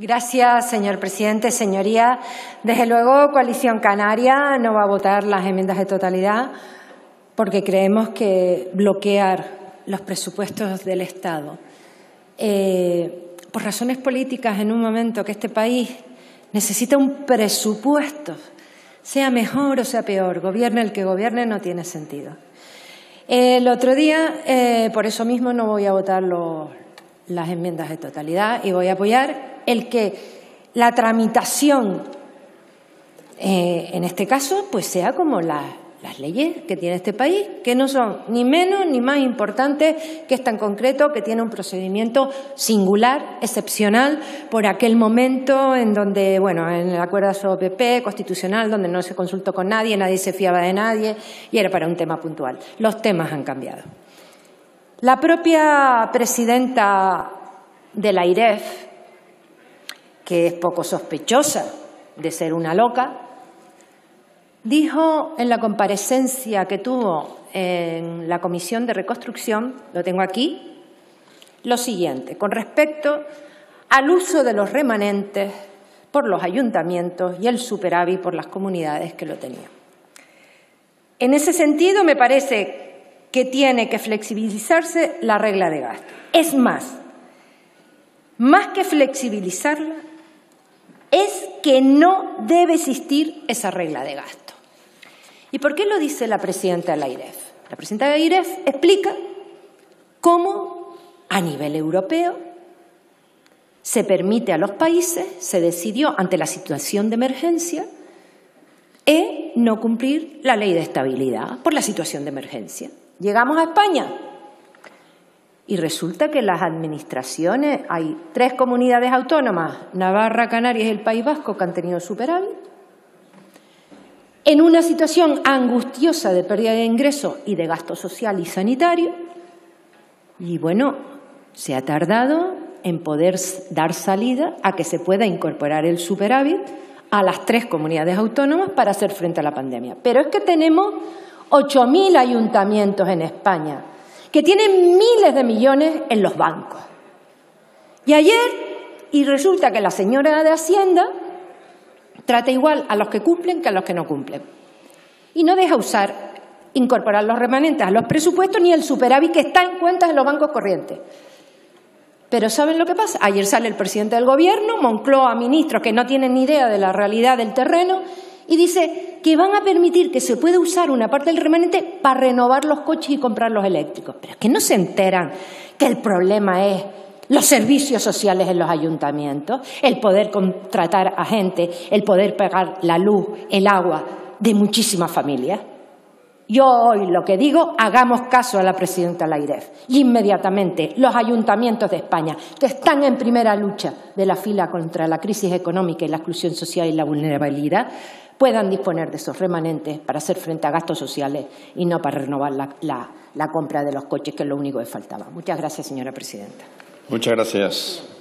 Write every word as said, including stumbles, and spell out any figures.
Gracias, señor presidente. Señorías, desde luego, Coalición Canaria no va a votar las enmiendas de totalidad porque creemos que bloquear los presupuestos del Estado eh, por razones políticas en un momento que este país necesita un presupuesto, sea mejor o sea peor, gobierne el que gobierne, no tiene sentido. El otro día, eh, por eso mismo, no voy a votar los, las enmiendas de totalidad y voy a apoyar el que la tramitación, eh, en este caso, pues sea como la, las leyes que tiene este país, que no son ni menos ni más importantes, que es tan concreto, que tiene un procedimiento singular, excepcional, por aquel momento en donde, bueno, en el acuerdo sobre O P P, constitucional, donde no se consultó con nadie, nadie se fiaba de nadie y era para un tema puntual. Los temas han cambiado. La propia presidenta de la AIREF, que es poco sospechosa de ser una loca, dijo en la comparecencia que tuvo en la Comisión de Reconstrucción, lo tengo aquí, lo siguiente, con respecto al uso de los remanentes por los ayuntamientos y el superávit por las comunidades que lo tenían. En ese sentido, me parece que tiene que flexibilizarse la regla de gasto. Es más, más que flexibilizarla, es que no debe existir esa regla de gasto. ¿Y por qué lo dice la presidenta de la AIREF? La presidenta de la AIREF explica cómo a nivel europeo se permite a los países, se decidió ante la situación de emergencia, e no cumplir la ley de estabilidad por la situación de emergencia. Llegamos a España y resulta que las administraciones, hay tres comunidades autónomas, Navarra, Canarias y el País Vasco, que han tenido superávit. En una situación angustiosa de pérdida de ingresos y de gasto social y sanitario. Y bueno, se ha tardado en poder dar salida a que se pueda incorporar el superávit a las tres comunidades autónomas para hacer frente a la pandemia. Pero es que tenemos ocho mil ayuntamientos en España que tienen miles de millones en los bancos. Y ayer, y resulta que la señora de Hacienda trata igual a los que cumplen que a los que no cumplen. Y no deja usar, incorporar los remanentes a los presupuestos ni el superávit que está en cuentas en los bancos corrientes. Pero ¿saben lo que pasa? Ayer sale el presidente del Gobierno, Moncloa, ministros que no tienen ni idea de la realidad del terreno, y dice que van a permitir que se pueda usar una parte del remanente para renovar los coches y comprar los eléctricos. Pero es que no se enteran que el problema es los servicios sociales en los ayuntamientos, el poder contratar a gente, el poder pagar la luz, el agua de muchísimas familias. Yo hoy lo que digo, hagamos caso a la presidenta de la AIREF. Y inmediatamente los ayuntamientos de España, que están en primera lucha de la fila contra la crisis económica y la exclusión social y la vulnerabilidad, puedan disponer de esos remanentes para hacer frente a gastos sociales y no para renovar la, la, la compra de los coches, que es lo único que faltaba. Muchas gracias, señora presidenta. Muchas gracias.